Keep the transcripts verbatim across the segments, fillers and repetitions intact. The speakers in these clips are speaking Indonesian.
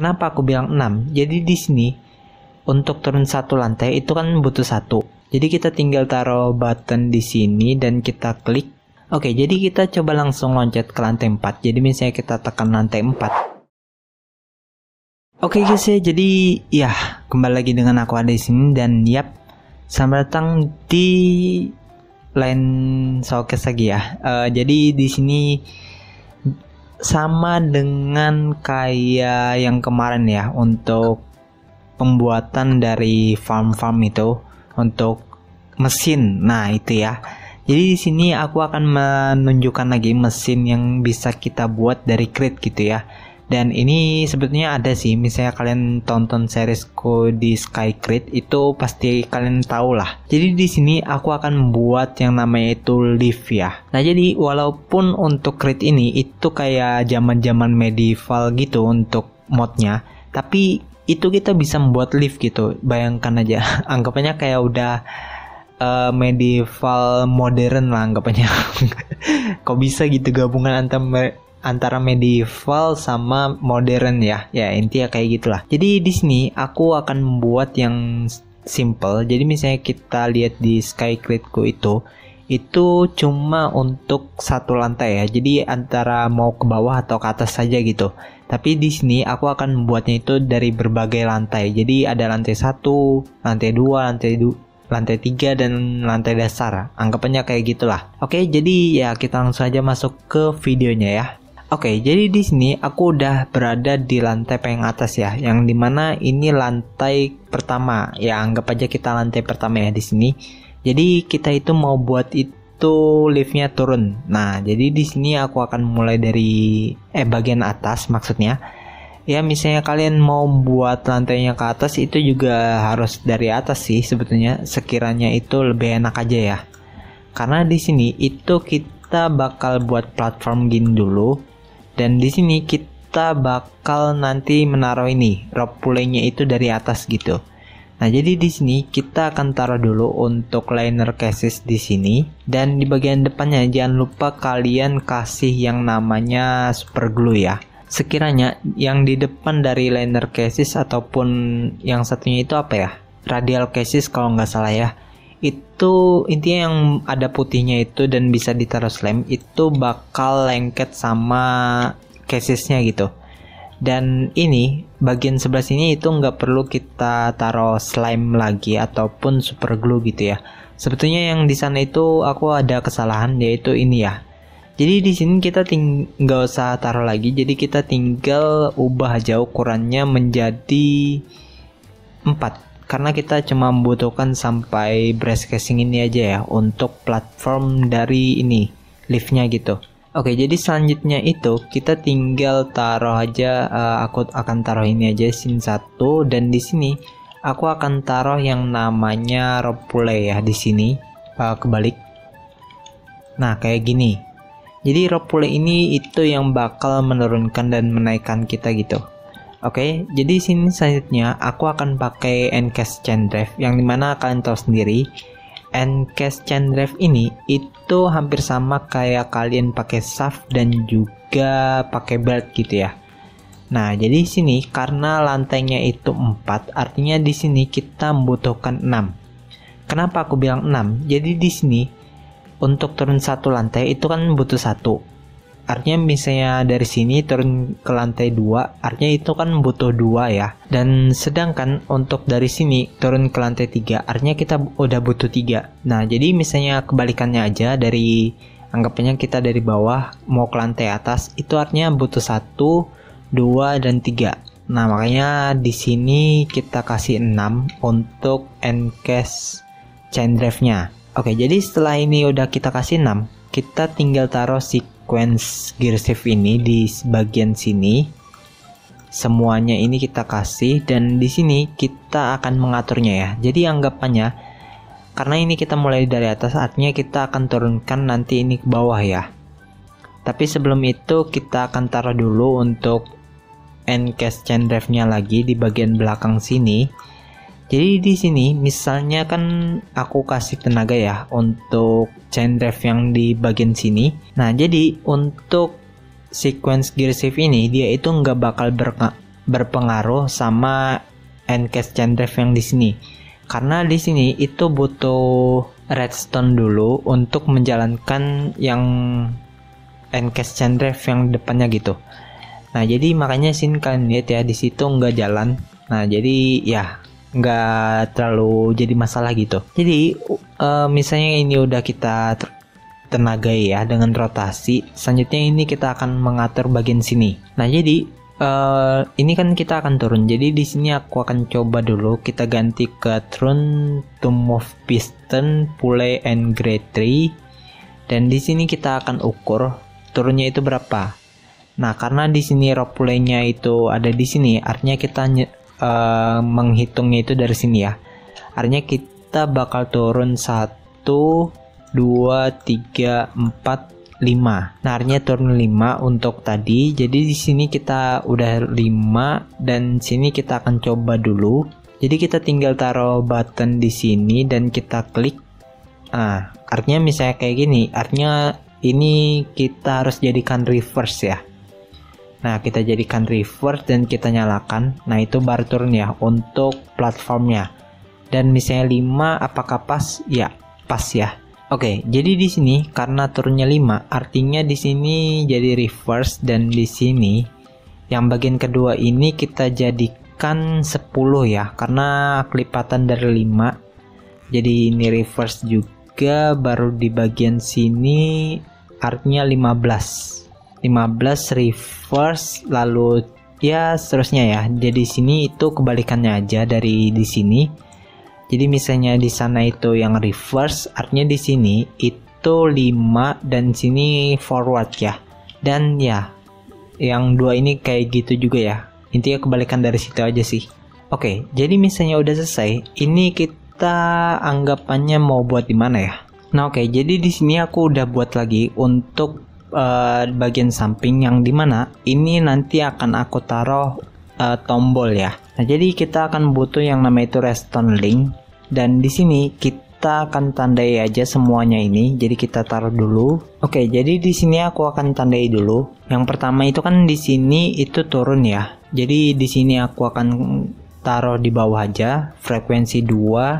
Kenapa aku bilang enam? Jadi di sini untuk turun satu lantai itu kan butuh satu. Jadi kita tinggal taruh button di sini dan kita klik. Oke, jadi kita coba langsung loncat ke lantai empat. Jadi misalnya kita tekan lantai empat. Oke guys ya, jadi ya kembali lagi dengan aku ada di sini dan yap, selamat datang di lain showcase lagi ya. Uh, jadi di sini sama dengan kayak yang kemarin ya, untuk pembuatan dari farm-farm itu untuk mesin. Nah, itu ya. Jadi di sini aku akan menunjukkan lagi mesin yang bisa kita buat dari Create gitu ya. Dan ini sebetulnya ada sih, misalnya kalian tonton seriesku di Sky Crate itu pasti kalian tahu lah. Jadi di sini aku akan buat yang namanya itu lift ya. Nah, jadi walaupun untuk Create ini itu kayak zaman-zaman medieval gitu untuk modnya, tapi itu kita bisa membuat lift gitu. Bayangkan aja, anggapannya kayak udah uh, medieval modern lah anggapannya. Kok bisa gitu gabungan antara me antara medieval sama modern ya? Ya intinya kayak gitulah. Jadi di sini aku akan membuat yang simple. Jadi misalnya kita lihat di Sky Crate-ku itu, itu cuma untuk satu lantai ya. Jadi antara mau ke bawah atau ke atas saja gitu. Tapi di sini aku akan membuatnya itu dari berbagai lantai. Jadi ada lantai satu, lantai dua, lantai dua, lantai tiga, dan lantai dasar. Anggapannya kayak gitulah. Oke, jadi ya kita langsung aja masuk ke videonya ya. Oke, jadi di sini aku udah berada di lantai paling atas ya, yang dimana ini lantai pertama. Ya anggap aja kita lantai pertama ya di sini. Jadi kita itu mau buat itu liftnya turun. Nah, jadi di sini aku akan mulai dari eh bagian atas maksudnya. Ya, misalnya kalian mau buat lantainya ke atas itu juga harus dari atas sih sebetulnya. Sekiranya itu lebih enak aja ya. Karena di sini itu kita bakal buat platform gini dulu. Dan di sini kita bakal nanti menaruh ini rope pulley-nya itu dari atas gitu. Nah, jadi di sini kita akan taruh dulu untuk liner cases di sini, dan di bagian depannya jangan lupa kalian kasih yang namanya super glue ya. Sekiranya yang di depan dari liner cases ataupun yang satunya itu apa ya? Radial cases kalau nggak salah ya. Itu intinya yang ada putihnya itu dan bisa ditaruh slime itu bakal lengket sama casesnya gitu. Dan ini bagian sebelah sini itu nggak perlu kita taruh slime lagi ataupun super glue gitu ya. Sebetulnya yang di sana itu aku ada kesalahan yaitu ini ya. Jadi di sini kita nggak usah taruh lagi. Jadi kita tinggal ubah aja ukurannya menjadi empat. Karena kita cuma membutuhkan sampai brass casing ini aja ya untuk platform dari ini liftnya gitu. Oke, jadi selanjutnya itu kita tinggal taruh aja, uh, aku akan taruh ini aja scene satu, dan di sini aku akan taruh yang namanya rope pulley ya di sini uh, kebalik. Nah, kayak gini. Jadi rope pulley ini itu yang bakal menurunkan dan menaikkan kita gitu. Oke, jadi sini selanjutnya aku akan pakai encase chain drive yang dimana kalian tahu sendiri. Encase chain drive ini itu hampir sama kayak kalian pakai shaft dan juga pakai belt gitu ya. Nah, jadi sini karena lantainya itu empat, artinya di sini kita membutuhkan enam. Kenapa aku bilang enam? Jadi di sini untuk turun satu lantai itu kan butuh satu. Artinya misalnya dari sini turun ke lantai dua, artinya itu kan butuh dua ya. Dan sedangkan untuk dari sini turun ke lantai tiga, artinya kita udah butuh tiga. Nah, jadi misalnya kebalikannya aja, dari anggapannya kita dari bawah mau ke lantai atas, itu artinya butuh satu, dua, dan tiga. Nah, makanya di sini kita kasih enam untuk encase chain drive-nya. Oke, jadi setelah ini udah kita kasih enam, kita tinggal taruh si sequence gear shift ini di bagian sini. Semuanya ini kita kasih, dan di sini kita akan mengaturnya ya. Jadi anggapannya karena ini kita mulai dari atas, artinya kita akan turunkan nanti ini ke bawah ya. Tapi sebelum itu kita akan taruh dulu untuk encase chain drive-nya lagi di bagian belakang sini. Jadi di sini misalnya kan aku kasih tenaga ya untuk chain drive yang di bagian sini. Nah, jadi untuk sequence gear shift ini dia itu nggak bakal berpengaruh sama N C A S chain drive yang di sini. Karena di sini itu butuh redstone dulu untuk menjalankan yang N C A S chain drive yang depannya gitu. Nah, jadi makanya sini kalian lihat ya, di situ nggak jalan. Nah, jadi ya nggak terlalu jadi masalah gitu. Jadi uh, misalnya ini udah kita tenagai ya dengan rotasi. Selanjutnya ini kita akan mengatur bagian sini. Nah, jadi Uh, ini kan kita akan turun. Jadi di sini aku akan coba dulu kita ganti ke turn to move piston, pulley and grade three. Dan di sini kita akan ukur turunnya itu berapa. Nah, karena di sini rope pulley-nya itu ada di sini, artinya kita uh, menghitungnya itu dari sini ya. Artinya kita bakal turun satu, dua, tiga, empat, lima. Nah, artinya turun lima untuk tadi. Jadi di sini kita udah lima dan sini kita akan coba dulu. Jadi kita tinggal taruh button di sini dan kita klik. Nah, artinya misalnya kayak gini. Artinya ini kita harus jadikan reverse ya. Nah, kita jadikan reverse dan kita nyalakan. Nah, itu baru turun ya untuk platformnya. Dan misalnya lima apakah pas? Ya, pas ya. Oke, okay, jadi di sini karena turunnya lima, artinya di sini jadi reverse dan di sini yang bagian kedua ini kita jadikan sepuluh ya, karena kelipatan dari lima. Jadi ini reverse juga, baru di bagian sini artinya lima belas. lima belas reverse lalu ya seterusnya ya. Jadi sini itu kebalikannya aja dari di sini. Jadi misalnya di sana itu yang reverse, artinya di sini itu lima dan sini forward ya. Dan ya, yang dua ini kayak gitu juga ya. Intinya kebalikan dari situ aja sih. Oke, jadi misalnya udah selesai, ini kita anggapannya mau buat di mana ya? Nah, oke, jadi di sini aku udah buat lagi untuk uh, bagian samping yang di mana ini nanti akan aku taruh uh, tombol ya. Nah, jadi kita akan butuh yang namanya itu redstone link. Dan di sini kita akan tandai aja semuanya ini. Jadi kita taruh dulu. Oke, jadi di sini aku akan tandai dulu. Yang pertama itu kan di sini itu turun ya. Jadi di sini aku akan taruh di bawah aja, frekuensi dua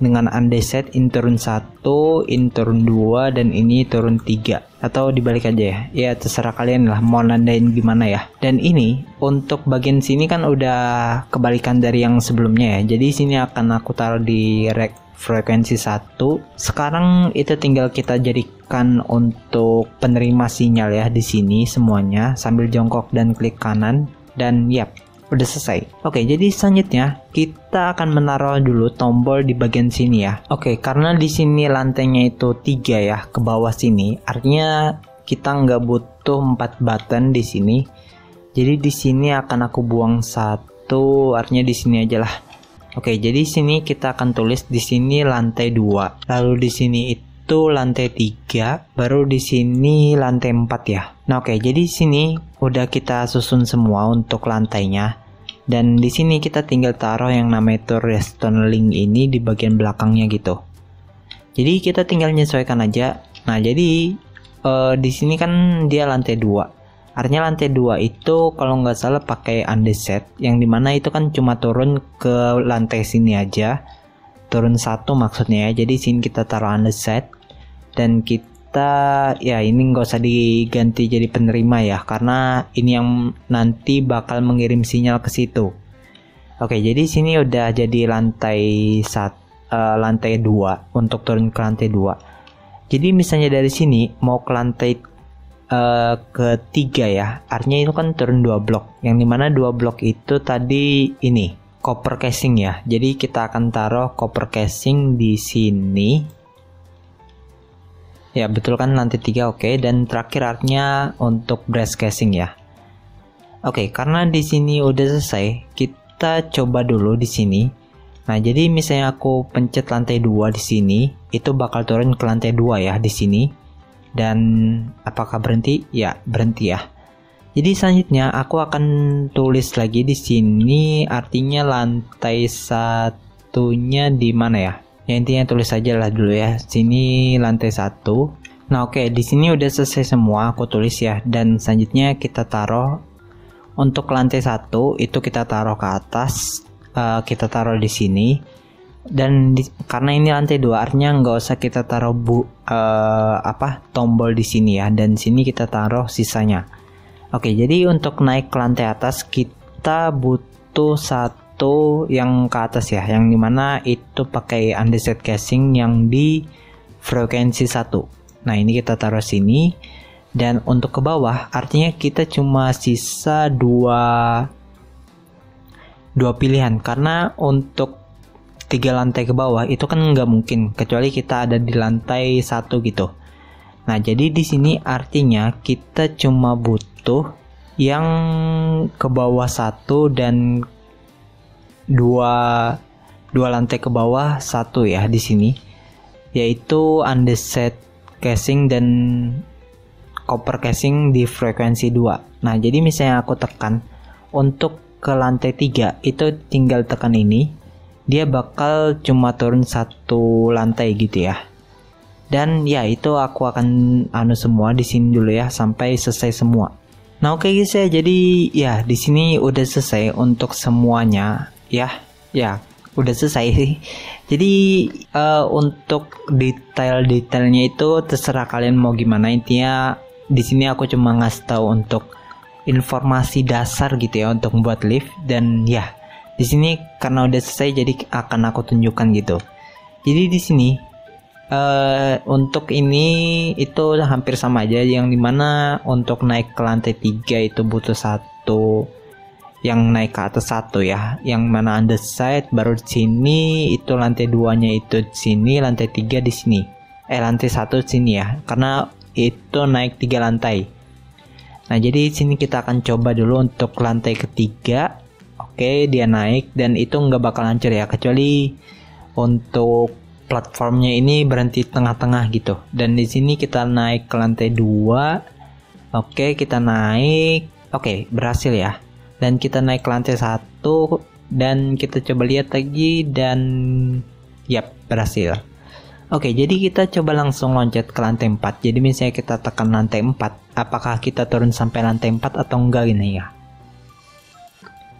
dengan undecided in turn satu, in turn dua dan ini turn tiga. Atau dibalik aja ya. Ya terserah kalian lah mau nandain gimana ya. Dan ini untuk bagian sini kan udah kebalikan dari yang sebelumnya ya. Jadi sini akan aku taruh di frekuensi satu. Sekarang itu tinggal kita jadikan untuk penerima sinyal ya di sini semuanya sambil jongkok dan klik kanan dan yap, udah selesai. Oke, jadi selanjutnya kita akan menaruh dulu tombol di bagian sini ya. Oke, karena di sini lantainya itu tiga ya ke bawah sini. Artinya kita nggak butuh empat button di sini. Jadi di sini akan aku buang satu, artinya di sini aja lah. Oke, jadi sini kita akan tulis di sini lantai dua, lalu di sini itu lantai tiga, baru di sini lantai empat ya. Nah, oke, jadi sini udah kita susun semua untuk lantainya. Dan di sini kita tinggal taruh yang namanya itu redstone link ini di bagian belakangnya gitu. Jadi kita tinggal menyesuaikan aja. Nah, jadi uh, di sini kan dia lantai dua. Artinya lantai dua itu kalau nggak salah pakai undecided, yang dimana itu kan cuma turun ke lantai sini aja, turun satu maksudnya ya. Jadi sini kita taruh undecided dan kita ya ini nggak usah diganti jadi penerima ya, karena ini yang nanti bakal mengirim sinyal ke situ. Oke, jadi sini udah jadi lantai sat, uh, lantai dua untuk turun ke lantai dua. Jadi misalnya dari sini mau ke lantai Uh, ketiga ya, artinya itu kan turun dua blok, yang dimana dua blok itu tadi ini copper casing ya. Jadi kita akan taruh copper casing di sini ya, betul kan lantai tiga. Oke, dan terakhir artinya untuk brass casing ya. Oke, karena di sini udah selesai, kita coba dulu di sini. Nah, jadi misalnya aku pencet lantai dua di sini, itu bakal turun ke lantai dua ya di sini. Dan apakah berhenti? Ya, berhenti ya. Jadi selanjutnya aku akan tulis lagi di sini artinya lantai satunya di mana ya? Ya intinya tulis aja lah dulu ya. Sini lantai satu. Nah, oke, di sini udah selesai semua aku tulis ya. Dan selanjutnya kita taruh Untuk lantai satu itu kita taruh ke atas, uh, kita taruh di sini. Dan di, karena ini lantai dua, artinya nggak usah kita taruh bu, uh, apa tombol di sini ya. Dan sini kita taruh sisanya. Oke, jadi untuk naik ke lantai atas kita butuh satu yang ke atas ya, yang dimana itu pakai undecided casing yang di frekuensi satu. Nah, ini kita taruh sini. Dan untuk ke bawah artinya kita cuma sisa dua dua pilihan, karena untuk tiga lantai ke bawah itu kan nggak mungkin kecuali kita ada di lantai satu gitu. Nah, jadi di sini artinya kita cuma butuh yang ke bawah satu dan dua dua lantai ke bawah satu ya di sini, yaitu undecided casing dan copper casing di frekuensi dua. Nah, jadi misalnya aku tekan untuk ke lantai tiga, itu tinggal tekan ini, dia bakal cuma turun satu lantai gitu ya. Dan ya, itu aku akan anu semua di sini dulu ya sampai selesai semua. Nah, oke guys ya, jadi ya di sini udah selesai untuk semuanya ya. Ya, udah selesai sih. Jadi uh, untuk detail-detailnya itu terserah kalian mau gimana, intinya di sini aku cuma ngasih tahu untuk informasi dasar gitu ya untuk membuat lift. Dan ya, di sini karena udah selesai jadi akan aku tunjukkan gitu. Jadi di sini uh, untuk ini itu hampir sama aja, yang dimana untuk naik ke lantai tiga itu butuh satu yang naik ke atas satu ya, yang mana underside baru di sini, itu lantai duanya itu di sini, lantai tiga di sini, eh lantai satu di sini ya, karena itu naik tiga lantai. Nah, jadi sini kita akan coba dulu untuk lantai ketiga. Oke, dia naik dan itu nggak bakal hancur ya, kecuali untuk platformnya ini berhenti tengah-tengah gitu. Dan di sini kita naik ke lantai dua. Oke, kita naik. Oke, berhasil ya. Dan kita naik ke lantai satu dan kita coba lihat lagi dan yap, berhasil. Oke, jadi kita coba langsung loncat ke lantai empat. Jadi misalnya kita tekan lantai empat, apakah kita turun sampai lantai empat atau enggak ini ya.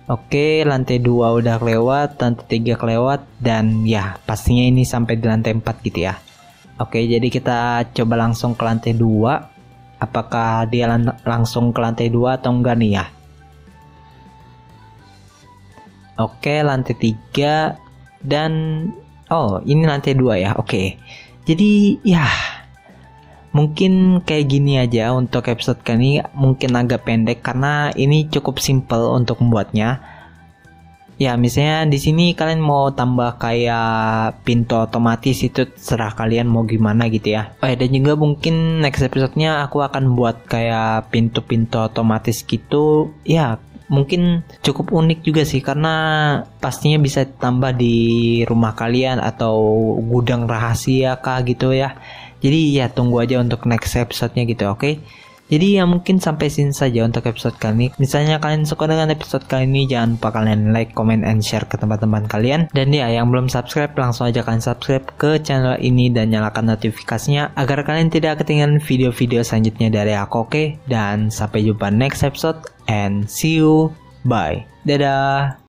Oke, lantai dua udah kelewat, lantai tiga kelewat, dan ya pastinya ini sampai di lantai empat gitu ya. Oke, jadi kita coba langsung ke lantai dua, apakah dia lang langsung ke lantai dua atau enggak nih ya. Oke, lantai tiga dan oh, ini lantai dua ya. Oke. Jadi ya mungkin kayak gini aja untuk episode kali ini, mungkin agak pendek karena ini cukup simple untuk membuatnya. Ya, misalnya di sini kalian mau tambah kayak pintu otomatis, itu terserah kalian mau gimana gitu ya. Oh ya, dan juga mungkin next episode-nya aku akan buat kayak pintu-pintu otomatis gitu. Ya, mungkin cukup unik juga sih, karena pastinya bisa ditambah di rumah kalian atau gudang rahasia kah gitu ya. Jadi ya tunggu aja untuk next episode-nya gitu, oke? Okay? Jadi ya mungkin sampai sini saja untuk episode kali ini. Misalnya kalian suka dengan episode kali ini, jangan lupa kalian like, comment, and share ke teman-teman kalian. Dan ya, yang belum subscribe langsung aja kalian subscribe ke channel ini dan nyalakan notifikasinya agar kalian tidak ketinggalan video-video selanjutnya dari aku, oke? Dan sampai jumpa next episode and see you, bye. Dadah.